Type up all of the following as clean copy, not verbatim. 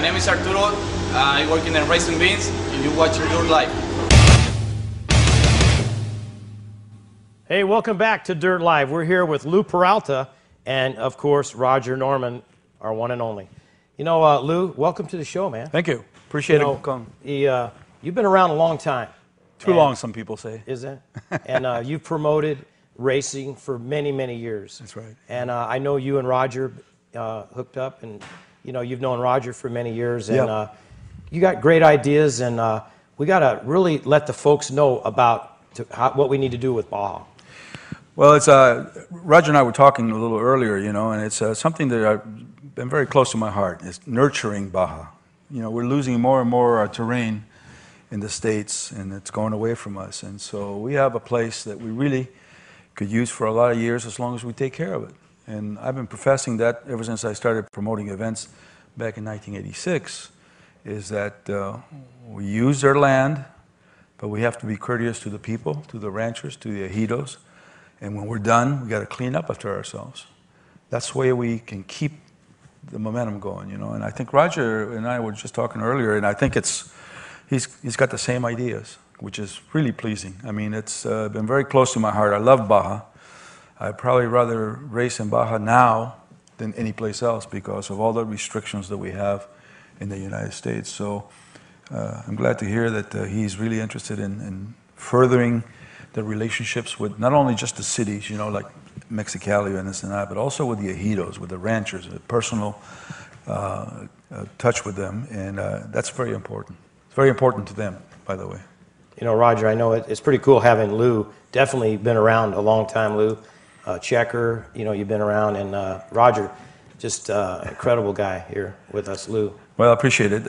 My name is Arturo. I work in Racing Beans, and you're watching Dirt Live. Hey, welcome back to Dirt Live. We're here with Lou Peralta and, of course, Roger Norman, our one and only. You know, Lou, welcome to the show, man. Thank you. Appreciate it. Come. You've been around a long time. Too long, some people say. Is it? And you've promoted racing for many, many years. That's right. And I know you and Roger hooked up, and you know, you've known Roger for many years, and yep. You got great ideas, and we got to really let the folks know about what we need to do with Baja. Well, it's Roger and I were talking a little earlier, you know, and it's something that I've been very close to my heart. It's nurturing Baja. You know, we're losing more and more our terrain in the States, and it's going away from us, and so we have a place that we really could use for a lot of years as long as we take care of it. And I've been professing that ever since I started promoting events back in 1986, is that we use their land, but we have to be courteous to the people, to the ranchers, to the ejidos. And when we're done, we got to clean up after ourselves. That's the way we can keep the momentum going, you know. And I think Roger and I were just talking earlier, and I think he's got the same ideas, which is really pleasing. I mean, it's been very close to my heart. I love Baja. I'd probably rather race in Baja now than any place else because of all the restrictions that we have in the United States. So I'm glad to hear that he's really interested in furthering the relationships with not only just the cities, you know, like Mexicali and Ensenada, but also with the ejidos, with the ranchers, a personal touch with them. And that's very important. It's very important to them, by the way. You know, Roger, I know it's pretty cool having Lou. Definitely been around a long time, Lou. Checker, you know, you've been around, and Roger, just incredible guy here with us, Lou. Well, I appreciate it. You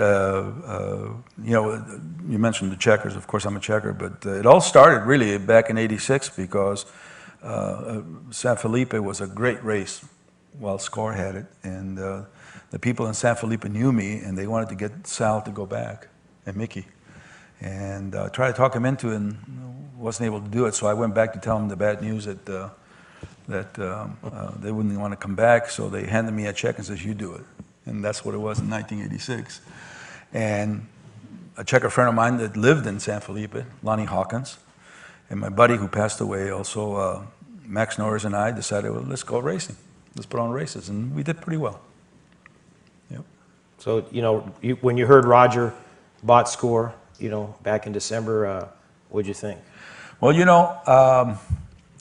know, you mentioned the Checkers. Of course, I'm a Checker, but it all started really back in '86 because San Felipe was a great race while SCORE had it, and the people in San Felipe knew me, and they wanted to get Sal to go back and Mickey, and try to talk him into it, and wasn't able to do it. So I went back to tell him the bad news that. They wouldn't want to come back, so they handed me a check and says, you do it. And that's what it was in 1986. And a Checker friend of mine that lived in San Felipe, Lonnie Hawkins, and my buddy who passed away also, Max Norris, and I decided, well, let's go racing. Let's put on races, and we did pretty well. Yep. So, you know, when you heard Roger bought SCORE, you know, back in December, what'd you think? Well, you know,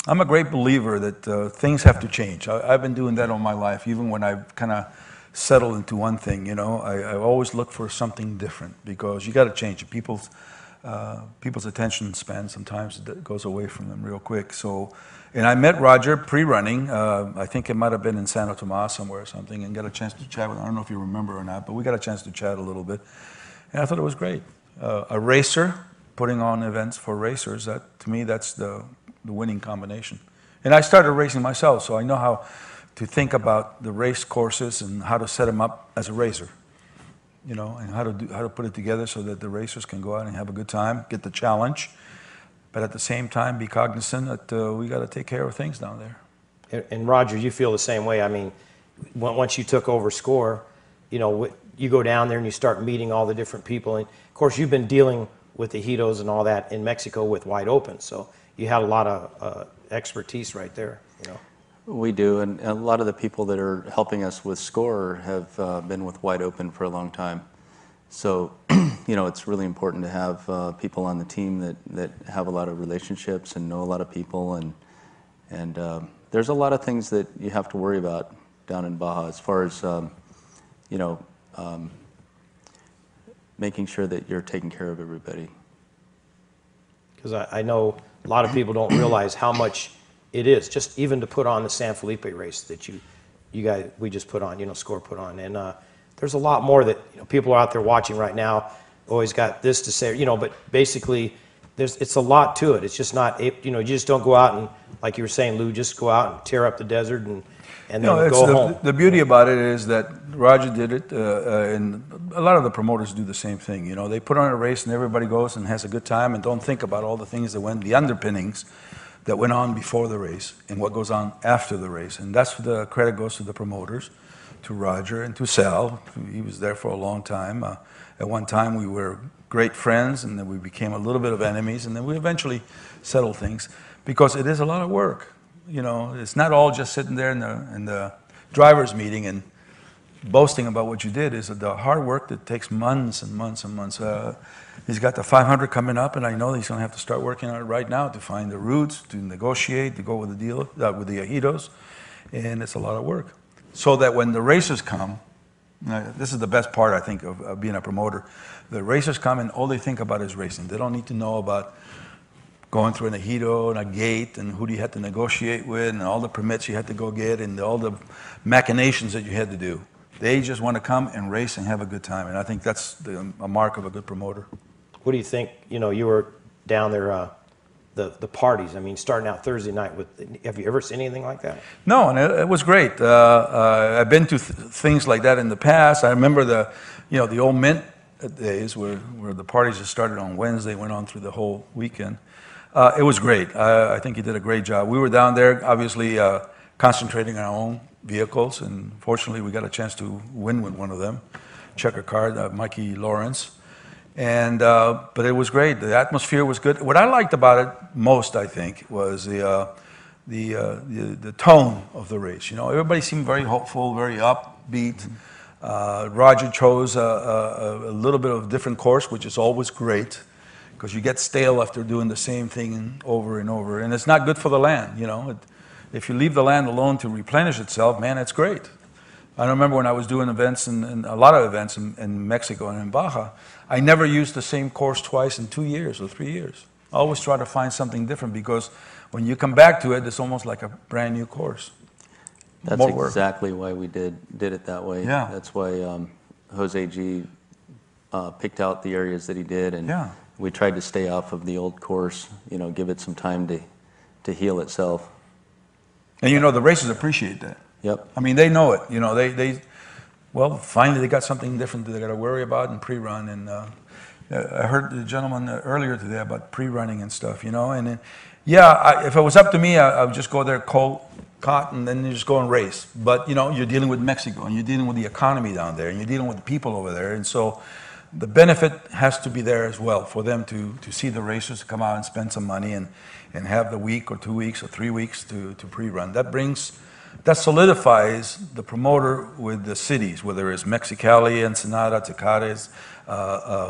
I'm a great believer that things have to change. I've been doing that all my life, even when I've kind of settled into one thing, you know. I always look for something different because you got to change it. People's attention span sometimes goes away from them real quick. So, and I met Roger pre-running. I think it might have been in Santo Tomás somewhere or something, and got a chance to chat with him. I don't know if you remember or not, but we got a chance to chat a little bit. And I thought it was great. A racer, putting on events for racers, that, to me, that's the winning combination. And I started racing myself, so I know how to think about the race courses and how to set them up as a racer, you know, and how to put it together so that the racers can go out and have a good time, get the challenge, but at the same time be cognizant that we got to take care of things down there. And Roger, you feel the same way. I mean, once you took over SCORE, you know, you go down there and you start meeting all the different people, and of course you've been dealing with the ejidos and all that in Mexico with Wide Open, so you had a lot of expertise right there, you know. We do, and a lot of the people that are helping us with SCORE have been with Wide Open for a long time. So, you know, it's really important to have people on the team that have a lot of relationships and know a lot of people, and there's a lot of things that you have to worry about down in Baja as far as, you know, making sure that you're taking care of everybody. Because I know a lot of people don't realize how much it is, just even to put on the San Felipe race that you guys, we just put on, you know, SCORE put on. And there's a lot more that, you know, people are out there watching right now, always got this to say, you know, but basically it's a lot to it. It's just not, you know, you just don't go out and, like you were saying, Lou, just go out and tear up the desert and then go home. The beauty about it is that Roger did it, and a lot of the promoters do the same thing. You know, they put on a race and everybody goes and has a good time and don't think about all the things that went, the underpinnings that went on before the race and what goes on after the race. And that's where the credit goes to the promoters, to Roger and to Sal. He was there for a long time. At one time, we were great friends, and then we became a little bit of enemies, and then we eventually settled things because it is a lot of work. You know, it's not all just sitting there in the driver's meeting and boasting about what you did. Is the hard work that takes months and months and months. He's got the 500 coming up, and I know he's going to have to start working on it right now to find the routes, to negotiate, to go with the deal with the Ejidos, and it's a lot of work. So that when the racers come, this is the best part, I think, of being a promoter. The racers come, and all they think about is racing. They don't need to know about going through an ejido and a gate and who you had to negotiate with and all the permits you had to go get and all the machinations that you had to do. They just want to come and race and have a good time, and I think that's a mark of a good promoter. What do you think? You know, you were down there, the parties. I mean, starting out Thursday night with. Have you ever seen anything like that? No, and it was great. I've been to things like that in the past. I remember the, you know, the old Mint days where the parties just started on Wednesday, went on through the whole weekend. It was great. I think he did a great job. We were down there, obviously, concentrating on our own vehicles, and fortunately we got a chance to win with one of them, checker card, Mikey Lawrence, and but it was great. The atmosphere was good. What I liked about it most, I think, was the tone of the race. You know, everybody seemed very hopeful, very upbeat. Roger chose a little bit of a different course, which is always great, because you get stale after doing the same thing over and over, and it's not good for the land. You know, if you leave the land alone to replenish itself, man, it's great. I remember when I was doing events, and a lot of events in Mexico and in Baja, I never used the same course twice in 2 years or 3 years. I always try to find something different, because when you come back to it, it's almost like a brand new course. That's exactly why we did it that way. Yeah. That's why Jose G picked out the areas that he did, and yeah, we tried to stay off of the old course, you know, give it some time to heal itself. And you know, the racers appreciate that. Yep. I mean, they know it. You know, they well, finally they got something different that they got to worry about in pre-run. And I heard the gentleman earlier today about pre-running and stuff, you know. And yeah, if it was up to me, I would just go there, cold, caught, and then you just go and race. But, you know, you're dealing with Mexico, and you're dealing with the economy down there, and you're dealing with the people over there. And so the benefit has to be there as well for them to see the racers come out and spend some money and have the week or 2 weeks or 3 weeks to pre-run. That solidifies the promoter with the cities, whether it's Mexicali, Ensenada, Tecares,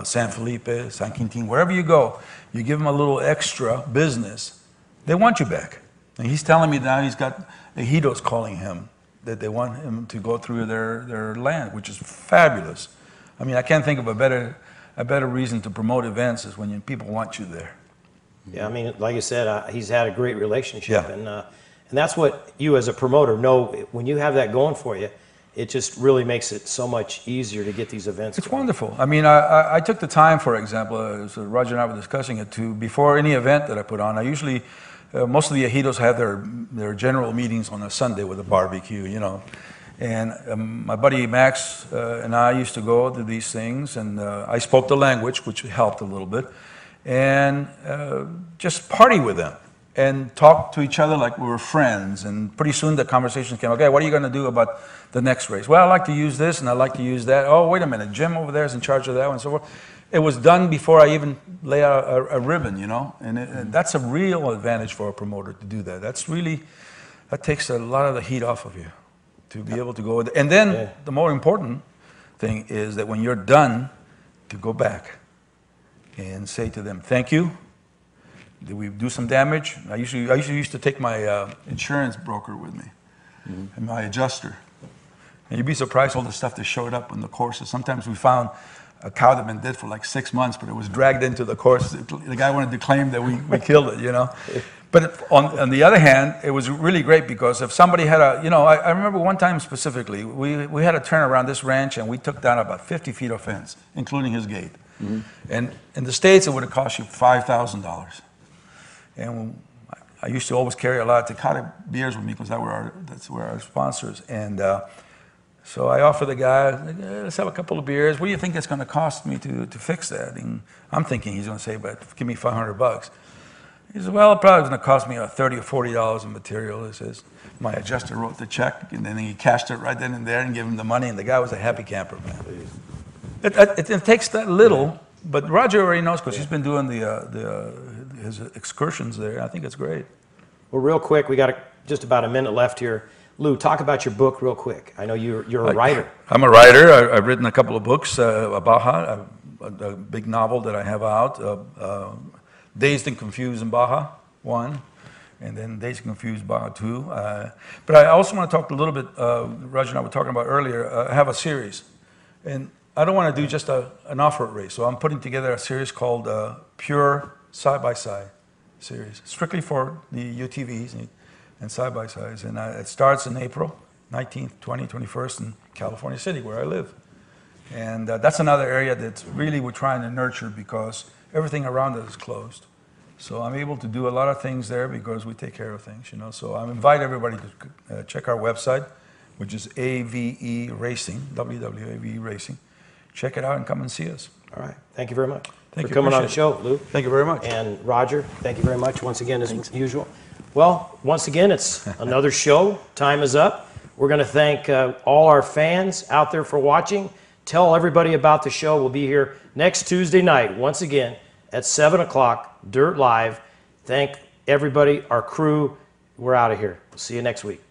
San Felipe, San Quintín, wherever you go, you give them a little extra business, they want you back. And he's telling me now he's got ejidos calling him, that they want him to go through their land, which is fabulous. I mean, I can't think of a better reason to promote events is when people want you there. Yeah, I mean, like you said, he's had a great relationship, yeah, and that's what you as a promoter know. When you have that going for you, it just really makes it so much easier to get these events. It's going. Wonderful. I mean, I took the time, for example, as Roger and I were discussing it, to before any event that I put on, I usually most of the ejidos have their general meetings on a Sunday with a barbecue, you know. And my buddy Max and I used to go to these things, and I spoke the language, which helped a little bit, and just party with them and talk to each other like we were friends. And pretty soon the conversations came, okay, what are you going to do about the next race? Well, I like to use this, and I like to use that. Oh, wait a minute, Jim over there is in charge of that one, and so forth. It was done before I even lay out a ribbon, you know, and that's a real advantage for a promoter to do that. That's really, that takes a lot of the heat off of you, to be able to go. And then yeah, the more important thing is that when you're done, to go back and say to them, thank you. Did we do some damage? I usually used to take my insurance broker with me, mm-hmm, and my adjuster. And you'd be surprised all the stuff that showed up on the courses. Sometimes we found a cow that had been dead for like 6 months, but it was dragged into the course. The guy wanted to claim that we killed it, you know. But on the other hand, it was really great, because if somebody had a, you know, I remember one time specifically, we had a turn around this ranch, and we took down about 50 feet of fence, including his gate. Mm-hmm. And in the States, it would have cost you $5,000. And I used to always carry a lot of Takata beers with me, because that's where our sponsors. And so I offered the guy, let's have a couple of beers. What do you think it's going to cost me to fix that? And I'm thinking he's going to say, but give me $500. He said, well, it probably was going to cost me $30 or $40 in material. He says, my adjuster wrote the check, and then he cashed it right then and there and gave him the money, and the guy was a happy camper, man. It takes that little, but Roger already knows because he's been doing his excursions there. I think it's great. Well, real quick, we got just about a minute left here. Lou, talk about your book real quick. I know you're a writer. I'm a writer. I've written a couple of books, Baja, a big novel that I have out, Dazed and Confused in Baja, one, and then Dazed and Confused Baja, two. But I also want to talk a little bit, Roger and I were talking about earlier, I have a series. And I don't want to do just an off-road race, so I'm putting together a series called Pure Side-by-Side Series, strictly for the UTVs and side-by-sides. And it starts in April 19th, 20th, 21st in California City, where I live. And that's another area that really we're trying to nurture because everything around us is closed. So I'm able to do a lot of things there because we take care of things, you know. So I invite everybody to check our website, which is AVE Racing, WWAVE Racing. Check it out and come and see us. All right. Thank you very much. Thank you for coming on the show, Lou. Thank you very much. And Roger, thank you very much once again, as usual. Well, once again, it's another show. Time is up. We're going to thank all our fans out there for watching. Tell everybody about the show. We'll be here next Tuesday night, once again, at 7 o'clock, Dirt Live. Thank everybody, our crew. We're out of here. We'll see you next week.